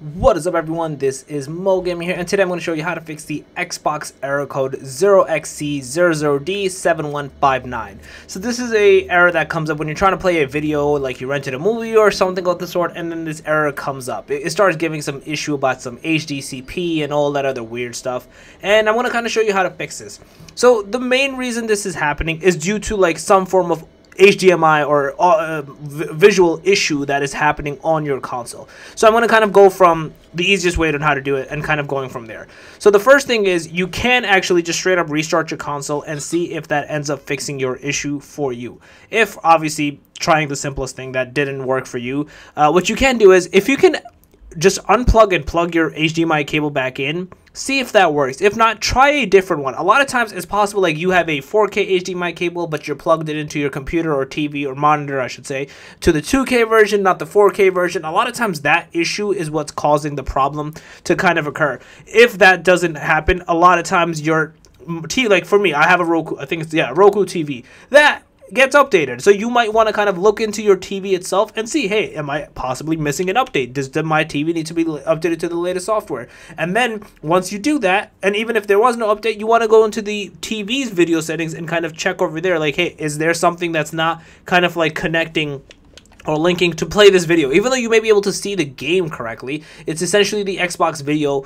What is up, everyone? This is Moe Gaming here, and today I'm going to show you how to fix the Xbox error code 0XC00D7159. So this is a error that comes up when you're trying to play a video, like you rented a movie or something of the sort, and then this error comes up. It starts giving some issue about some HDCP and all that other weird stuff, and I'm going to kind of show you how to fix this. So the main reason this is happening is due to like some form of HDMI or visual issue that is happening on your console. So I'm going to kind of go from the easiest way on how to do it and kind of going from there. So the first thing is you can actually just straight up restart your console and see if that ends up fixing your issue for you. If obviously trying the simplest thing that didn't work for you, what you can do is if you can just unplug and plug your HDMI cable back in, see if that works. If not, try a different one. A lot of times it's possible like you have a 4K HDMI cable, but you're plugged it into your computer or TV or monitor, I should say, to the 2K version, not the 4K version. A lot of times that issue is what's causing the problem to kind of occur. If that doesn't happen, a lot of times your TV, like for me, I have a Roku, I think it's, yeah, Roku TV. That gets updated, so you might want to kind of look into your TV itself and see, hey, am I possibly missing an update? Does my TV need to be updated to the latest software? And then once you do that, and even if there was no update, you want to go into the TV's video settings and kind of check over there, like, hey, is there something that's not kind of like connecting or linking to play this video? Even though you may be able to see the game correctly, it's essentially the Xbox video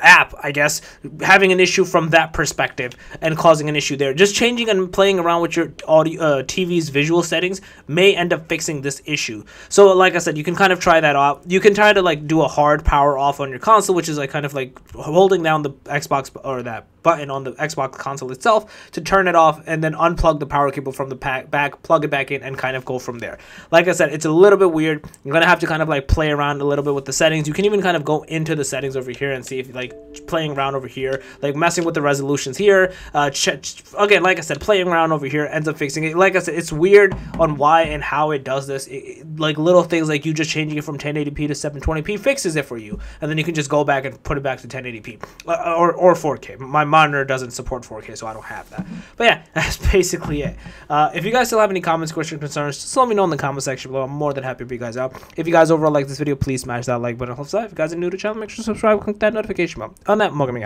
app, I guess, having an issue from that perspective and causing an issue there. Just changing and playing around with your audio, TV's visual settings may end up fixing this issue. So like I said, you can kind of try that out. You can try to like do a hard power off on your console, which is like kind of like holding down the Xbox or that button on the Xbox console itself to turn it off, and then unplug the power cable from the back, plug it back in, and kind of go from there. Like I said, it's a little bit weird. You're gonna have to kind of like play around a little bit with the settings. You can even kind of go into the settings over here and see if like playing around over here, like messing with the resolutions here, again, like I said, playing around over here ends up fixing it. Like I said, it's weird on why and how it does this. Like little things like you just changing it from 1080p to 720p fixes it for you, and then you can just go back and put it back to 1080p or 4K. My monitor doesn't support 4K, so I don't have that. But yeah, that's basically it. If you guys still have any comments, questions, concerns, just let me know in the comment section below. I'm more than happy to be you guys out. If you guys overall like this video, please smash that like button. If you guys are new to the channel, make sure to subscribe, click that notification bell. On that, Moe Gaming.